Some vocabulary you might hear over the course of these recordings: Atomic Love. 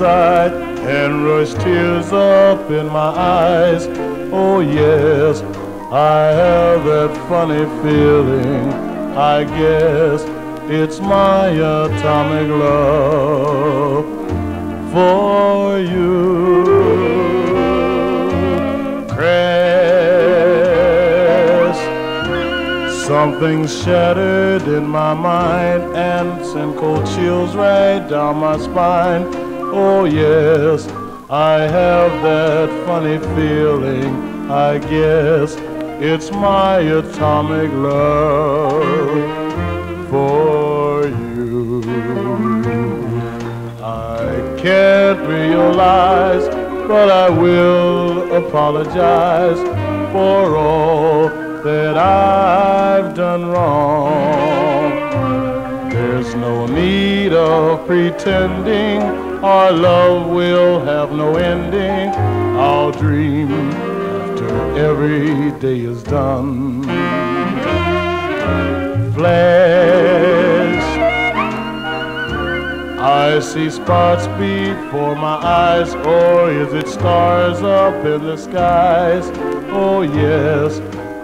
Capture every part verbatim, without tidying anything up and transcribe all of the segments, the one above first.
outside and rush tears up in my eyes. Oh yes, I have that funny feeling, I guess it's my atomic love for you. Crash, something shattered in my mind and sent cold chills right down my spine. Oh yes, I have that funny feeling, I guess it's my atomic love for you. I can't realize, but I will apologize for all that I've done wrong. There's no need of pretending, our love will have no ending. I'll dream after every day is done. Flash, I see spots before my eyes, or is it stars up in the skies? Oh yes,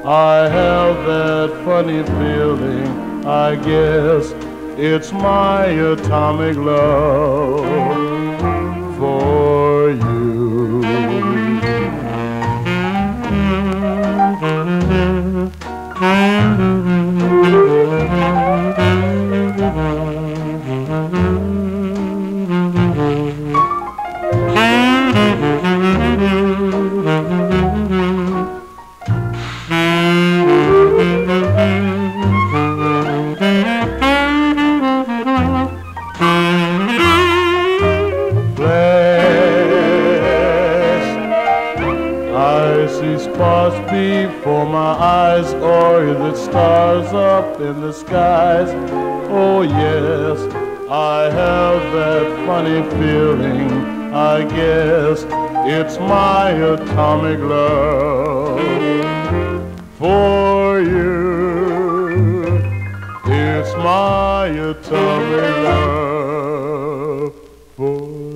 I have that funny feeling, I guess it's my atomic love. Before my eyes, or is it stars up in the skies? Oh yes, I have that funny feeling, I guess it's my atomic love for you. It's my atomic love for you.